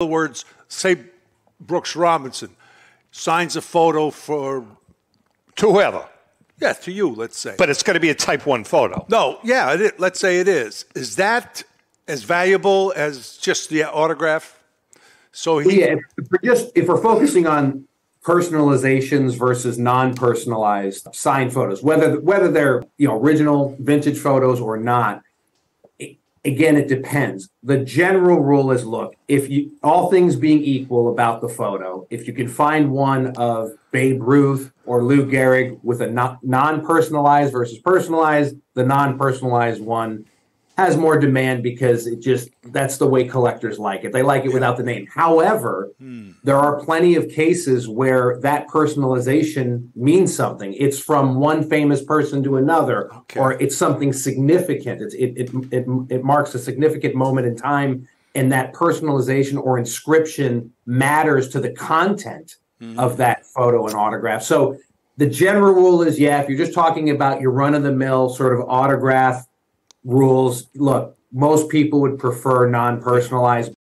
other words, say Brooks Robinson signs a photo for... to whoever. Yeah, to you, let's say. But it's going to be a type 1 photo. No, yeah, let's say it is. Is that as valuable as just the autograph? So he... Yeah, if we're focusing on personalizations versus non-personalized signed photos, whether they're original vintage photos or not, again, it depends. The general rule is, look, if you, all things being equal about the photo, if you can find one of Babe Ruth or Lou Gehrig with a non-personalized versus personalized, the non-personalized one has more demand because it just, that's the way collectors like it. They like it without the name. However, there are plenty of cases where that personalization means something. It's from one famous person to another, or it's something significant. It marks a significant moment in time, and that personalization or inscription matters to the content of that photo and autograph. So the general rule is, yeah, if you're just talking about your run-of-the-mill sort of autograph rules, look, most people would prefer non-personalized.